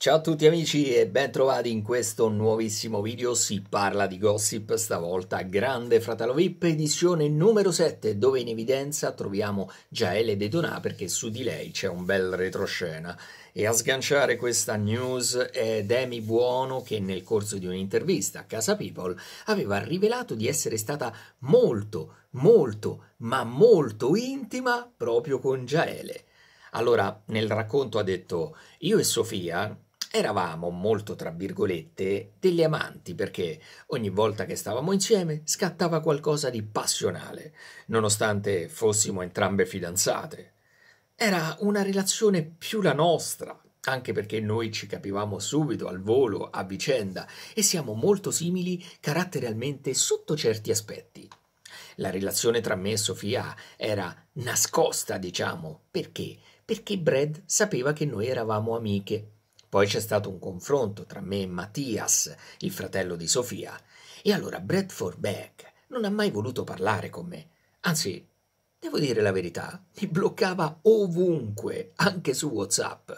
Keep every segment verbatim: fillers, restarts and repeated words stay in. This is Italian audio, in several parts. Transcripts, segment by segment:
Ciao a tutti amici e bentrovati in questo nuovissimo video. Si parla di gossip, stavolta Grande Fratello Vip, edizione numero sette, dove in evidenza troviamo Giaele De Donà, perché su di lei c'è un bel retroscena. E a sganciare questa news è Demi Buono, che nel corso di un'intervista a Casa People aveva rivelato di essere stata molto, molto, ma molto intima proprio con Giaele. Allora, nel racconto ha detto: io e Sofia eravamo molto, tra virgolette, delle amanti, perché ogni volta che stavamo insieme scattava qualcosa di passionale, nonostante fossimo entrambe fidanzate. Era una relazione più la nostra, anche perché noi ci capivamo subito al volo, a vicenda, e siamo molto simili caratterialmente sotto certi aspetti. La relazione tra me e Sofia era nascosta, diciamo. Perché? Perché Brad sapeva che noi eravamo amiche. Poi c'è stato un confronto tra me e Mattias, il fratello di Sofia, e allora Bradford Beck non ha mai voluto parlare con me. Anzi, devo dire la verità, mi bloccava ovunque, anche su WhatsApp.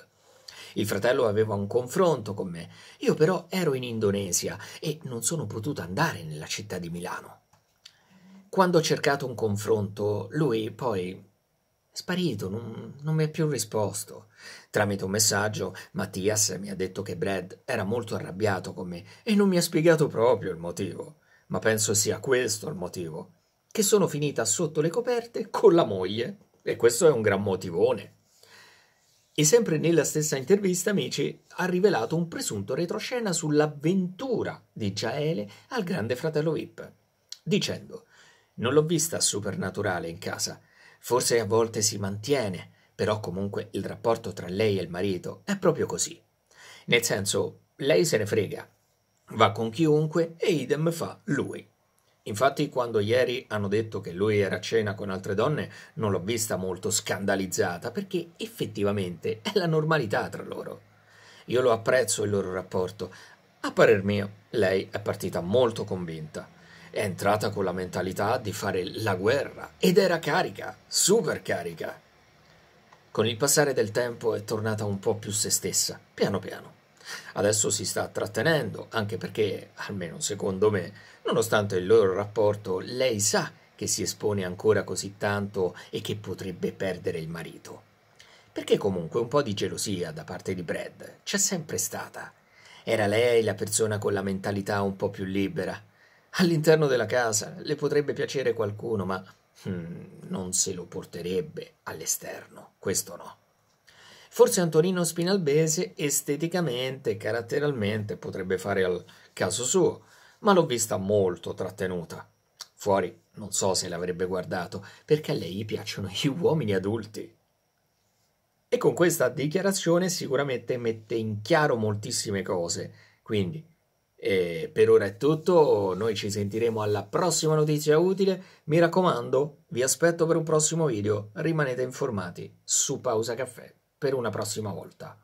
Il fratello aveva un confronto con me, io però ero in Indonesia e non sono potuta andare nella città di Milano. Quando ho cercato un confronto, lui poi è sparito, non, non mi ha più risposto. Tramite un messaggio, Mattias mi ha detto che Brad era molto arrabbiato con me e non mi ha spiegato proprio il motivo. Ma penso sia questo il motivo, che sono finita sotto le coperte con la moglie, e questo è un gran motivone. E sempre nella stessa intervista, amici, ha rivelato un presunto retroscena sull'avventura di Giaele al Grande Fratello Vip, dicendo: non l'ho vista supernaturale in casa, forse a volte si mantiene, però comunque il rapporto tra lei e il marito è proprio così. Nel senso, lei se ne frega, va con chiunque e idem fa lui. Infatti quando ieri hanno detto che lui era a cena con altre donne, non l'ho vista molto scandalizzata, perché effettivamente è la normalità tra loro. Io lo apprezzo il loro rapporto, a parer mio lei è partita molto convinta. È entrata con la mentalità di fare la guerra ed era carica, super carica. Con il passare del tempo è tornata un po' più se stessa, piano piano. Adesso si sta trattenendo, anche perché, almeno secondo me, nonostante il loro rapporto, lei sa che si espone ancora così tanto e che potrebbe perdere il marito. Perché comunque un po' di gelosia da parte di Brad c'è sempre stata. Era lei la persona con la mentalità un po' più libera. All'interno della casa le potrebbe piacere qualcuno, ma hmm, non se lo porterebbe all'esterno, questo no. Forse Antonino Spinalbese esteticamente e caratterialmente potrebbe fare al caso suo, ma l'ho vista molto trattenuta. Fuori non so se l'avrebbe guardato, perché a lei gli piacciono gli uomini adulti. E con questa dichiarazione sicuramente mette in chiaro moltissime cose, quindi... E per ora è tutto, noi ci sentiremo alla prossima notizia utile. Mi raccomando, vi aspetto per un prossimo video, rimanete informati su Pausa Caffè per una prossima volta.